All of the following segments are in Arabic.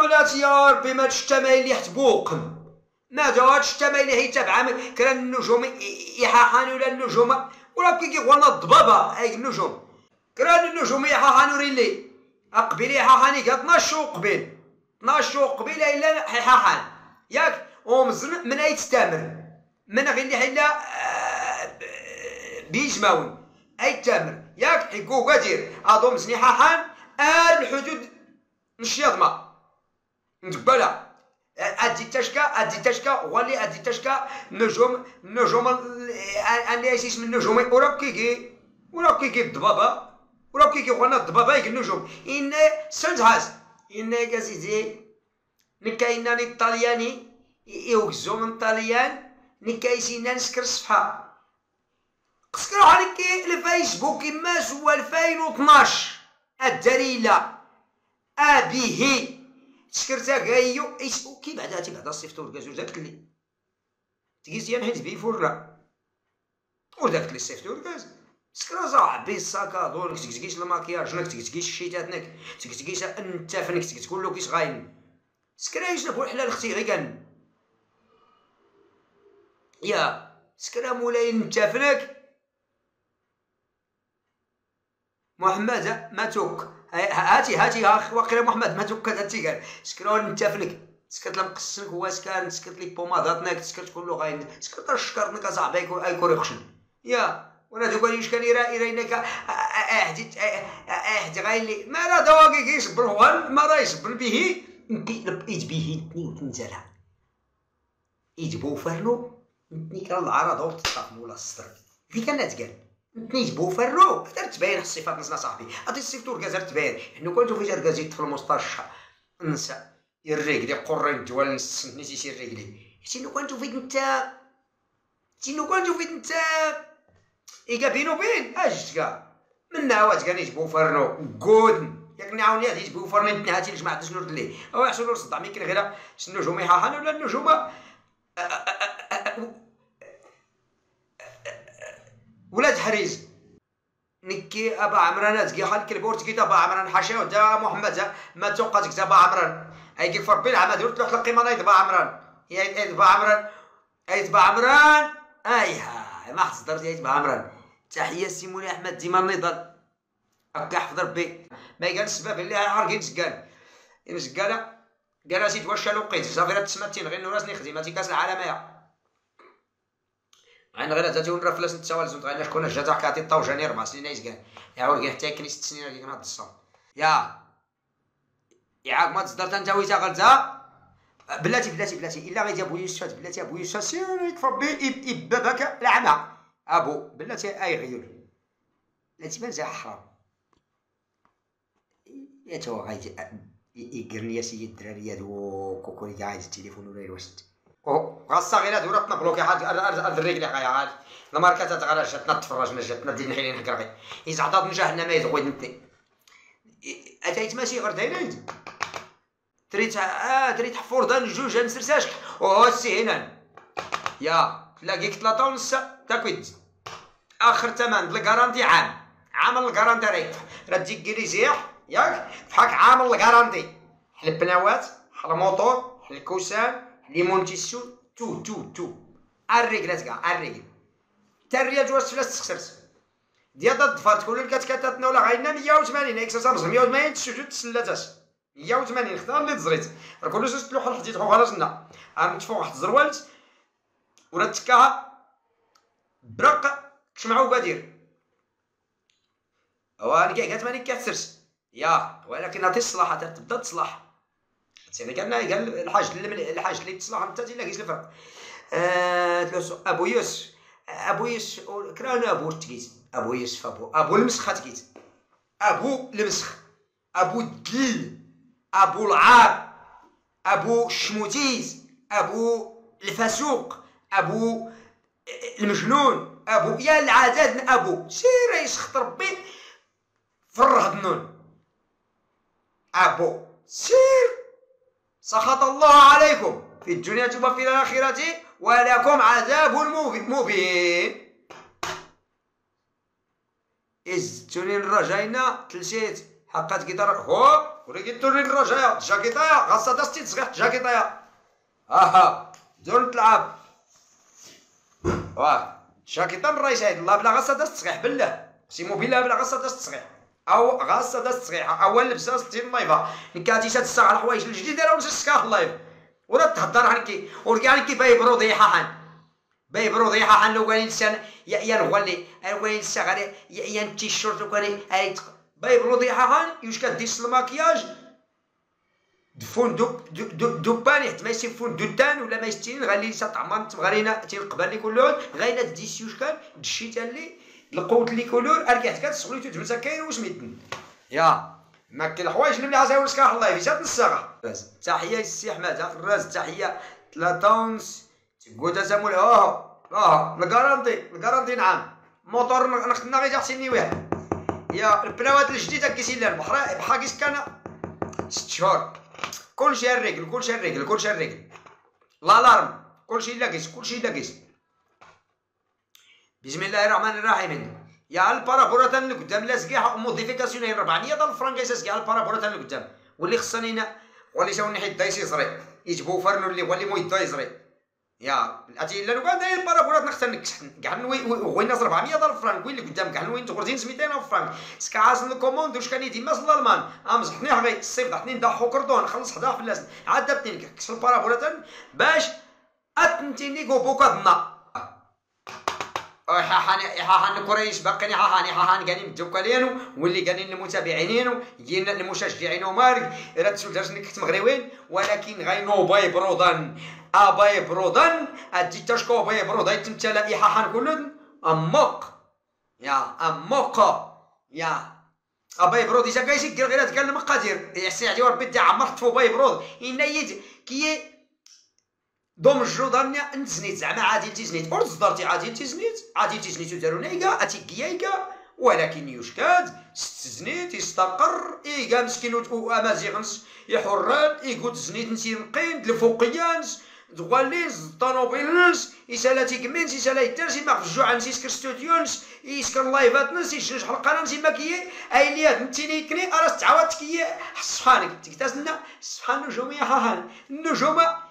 قبلت يا ربي ما تشتمي لي حتى بوقم ما دوات تشتمي لي هي تبع كرا النجوم يحاحاني ولا النجوم ولا كي غونا الضبابه هاي النجوم كرا النجوم يحاحاني ريلي اقبلي حاحاني كتنشو قبيل نشو قبيل الا حاحان ياك ومزن من اي تستمر من غير اللي حلا بيجماوي اي تامر ياك حكو كدير اضم زني حاحان الحدود نشيضما ندبلها ادي تشكا ولي ادي تشكا نجوم اللي عايشين من نجوم اوروب كيكي الضبابه اوروب كيكي وانا الضبابه يك النجوم ان سنتهاز ان كازيزي نكاينا الطلياني يوكزو من طاليان نكايسينا نسكر الصفحه قسكرو عليك الفيسبوك كما سوا 2012 الدريله ابيه تشكرتا كايو ايسو كي بعدا تيبعدا صيفطو الكازو داك اللي تجيزيا نحيت بيه فورا وداك اللي صيفطو الكاز سكرازا عبي الساكا دور كتكتكيش الماكياج نك تكتكيش الشيتاتنك تكتكيش انت فنك تكتكولو كيش غاين سكرايش نبو الحلال اختي غي كان يا سكرا مولاي انت فنك محمد ما توك هاتي واقيلا محمد ما توك هاتي قال سكرون انت فنك سكرت لمقسنك هو سكان سكرت لي بوماداتنك سكرت كله غاين سكرت الشكرنك اصاحبي اي كوريكشن يا وانا دوك واش كان يراينك احدي غاين لي ما راه دواكي كيصبر هو ما راه يصبر به ايت به تني وتنزلها يجبو فرنو نتني كان العرض او تطاف مولا الصدر اللي كانت قال نتني بوفرو كثر تبين الصفات نصنا صاحبي غادي السيكتور كازر تبين حنا كنتو في جار غازي طفل مسترشح ننسى الرجلي قرن الجوال نسني تيسير رجلي حتى لو كنتو فيك نتا ايكا بينو بين اجت كاع من نعوات كاني جبو فرنو غود ياك نعاوني هادي جبو فرنو نتني هاتي لجماعه باش نرد ليه او يحصلوا صداع ميكن غير النجوم يحاحان ولا النجوم ولاد حريز نكي ابا عمران تكي حال كلبورت كي ابا عمران حاشاو دا محمد ما توقاتك ابا عمران اي كي فربي العماد درت له خلق قيمه ابا عمران يا ابا عمران اي ابا عمران ايها ما حصدرت يا ابا عمران تحيه سيموني احمد ديما النضال هكا حفظ ربي ما قال السبب اللي عارف يتسقال يمسقاله قراسيت واش انا لقيت صافي تسماتين غير نوراسني خدمتي كاس العالميه عن غير تاتي ونرا فلاس نتساوال زوج غير شكون جات كاتي طوجاني 4 سنين يسكان يعاود كاع حتى كني 6 سنين اللي كنهض الصوم يا يعاك ما تصدرت انت ويتا غلتها بلاتي بلاتي الا غير ابو يوسف بلاتي ابو يوسف سيريك فربي يبابك العمى ابو بلاتي اي غيول بلاتي مازال حرام يا تو غادي يقرني يا سيدي الدراري هادو كوكوري كاع التليفون ولا الوسط غصغيرات وراتنا بلوكي حاج ارض الرجل غايا عاد الماركات غير جاتنا تفرجنا جاتنا ديال نحيلين حق رغي اذا عطات نجحنا ما يزغوي نتني اتايت ماشي غير داينين دريت حفور دان جوج مسرساش او سي هنا يا تلاقيك 3.5 تاكويد اخر ثمن الكارانتي عام الكارانتي راه تجيك كريزيح ياك فحال عام الكارانتي حل البناوات حل الموطور حل الكوسان ليمونتيسيو تو الرجلات كاع الرجل حتى الريال جوج فلاس خسرت ديال الظفر تكون كتكاتاتنا ولا غاينا 180 اكساسامز 180 سجود تسلاتات 180 خدام اللي تزريت راه كلش شفت لوحه حديت وخرجنا غنتفوا واحد الزروالت ورا تكاها برق كشمعو كادير هو كاع 80 كتخسرت يا ولكن عطي الصلاحه تبدا تصلاح سيدي كان قال الحاج اللي تصلح انت الا كيش الفرق ابو يوسف كرانا ابو تكيت ابو يوسف ابو المسخه تكيت ابو المسخ ابو الدل ابو العار ابو الشموتيز ابو الفاسوق ابو المجنون ابو يا العدد ابو سير يسخط ربي في الرهد النون ابو سير سخط الله عليكم في الدنيا وفي الآخرة ولكم عذاب مبين. إذ تنين رجعنا تلشيت حقات كتر هوب وريكيتوري الرجاء جاكيطايا غاصة داستي تصغيح جاكيطايا. اها دور نتلعب واه جاكيطا من الرئيس عيد الله بلا غاصة داست تصغيح بالله سيمو بلا غاصة داست تصغيح او غاصة داست تصغيح اول لبسه ستين النايفه نكاتيشات الساعه الحوايج الجديده راه نسكا اللايف ولا تهضر عنك ورجع لك بايب روضيحه حان بايب روضيحه حان لو كان انسان يا نغولي وين الساعه يا التيشيرت وكاني ايت بايب روضيحه حان يوش كديس الماكياج دفون دوباني حتى ما يسيفون دوتان ولا ما يستين غالي تطعمان تبغارينا تينقبل لي كلهم غاينا ديسيو شكال دشيت لي لقوت لي كولور رجعت كتسوليتو جبتها كاين واش ميتن يا ماكي الحوايج اللي مليحه زاوي سكاح الله فيجات الصغا تحيه للسي احمد عبد الراز تحيه 3 اونس تقودا زمول الكارانتي نعم موطور نخدنا غير حسيني واحد يا البنوات الجديده كيسيل البحر بحاكيس كان 6 شهور كلشي الرجل لالارم كلشي لاكيس بسم الله الرحمن الرحيم يا البارابورات اللي قدام لاسكيحه موديفيكاسيون 400 ديال الفرنك يسكيحه البارابورات اللي قدام واللي خصني انا واللي شاو نحيد دايس يزري يجبو فرنو اللي هو اللي مو يدا يزري يا الاتي الا لو كان داير البارابورات نختار كاع وين 400 ديال الفرنك وين اللي قدام كاع وين تخرجين 200 فرنك سكاعسن الكوموند واش كان يدي ماس الالمان امزحني حمي الصيف ضحني ندحو كردون خلص حدا في اللسن عاد دابتني كسر البارابورات باش اتنتيني كوبوكادنا حاحان كوريش باقيني حاحان كاني متوكلينو واللي كاني المتابعينينو ديالنا المشجعينو مارك راه تسول درجني كنت مغربين ولكن غينو باي برودان اباي برودان ادي تاشكو باي برودا يتمثل اي حاحان كلن امق يا امق يا اباي برود اذا كايشي غير تكلم قادر يحسي عليه ربي تاع عمرت فو باي برود ان يد كي دوم الجودان نتزنيت زعما عادي تزنيت ورزدرتي عادي تزنيت ودارو نايكا اتيكيايكا ولكن يشكاد تزنيت يستقر ايكا مسكين وامازيغنس يحران ايكو تزنيت نسير نقين الفوقيانس دواليز الطونوبيلنس يسالاتي كمينس يسالا يترسي ما خرجوع نسي يسكر ستوديونس يسكر لايفات نسي يشنج حلقه نسي ماكيي ايليات نتيني كني راس تعاود تكي حصحانك تكتازنا صحان نجوميه هاهان النجومه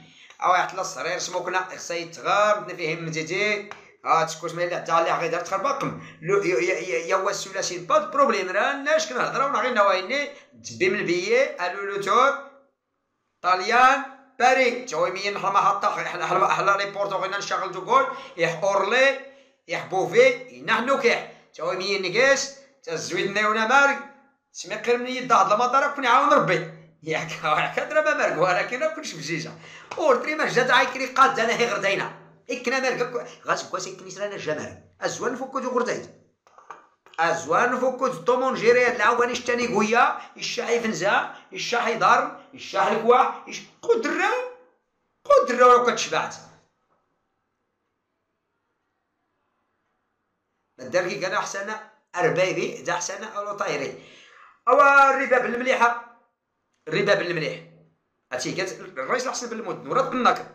او يعطلى الصرير سموكنا خصها يتغرد فيهم متيتي تسكوت ملي حتى اللي غير دار تخربقم يا واسولاسي با دو بروبليم راناش كنهضروا ولا غير نوايني دبي من البيي الو لوتور طاليان باري جويمين حما حطا حلا لي بورتو غير نشغل دو جول يحورلي يحبوفي نحنو كاع جويمين نكاس تا زويدنا ولا مارك سمي قرمني يد هاد المطار كني عاون ربي ياك كدرا ما مرق ولكن ما كنتش بجيجه ورتري ما جات عايكري قاد انا هي غردينا اكنا مرق غتبقى سكنيت رانا الجمال ازوان فكوت غرديت ازوان فكوت الطومونجيري هاد العوانيش تاني قويه الشاحي فنزا الشاحي دار الشاحي كوا قدره ولو كتشبعت الدركي كان احسن اربايبي دا احسن او طايري او الرباب المليحه الرباب المليح هادشي كات الرئيس الحسن بن المدن ورا الناكر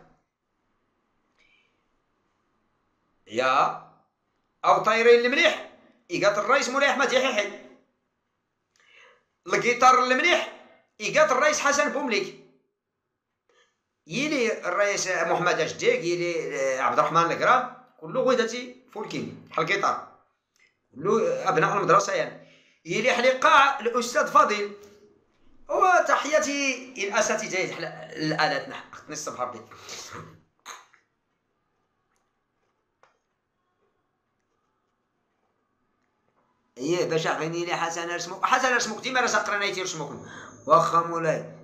يا او طايرين المليح ايقات الرئيس مولاي احمد يحيحي الجيتار المليح ايقات الرئيس حسن بومليك يلي الرئيس محمد اجديك يلي عبد الرحمن الكرام كلو غيداتي فولكين بحال الجيتار كلو ابناء المدرسه يعني يلي حليقه الاستاذ فاضل وتحياتي الاساتذه تاع الالات نحن اختني الصباح ربي ايه باش غني لي حسن رسمك ديما راه قرانيتي رسمك واخا مولاي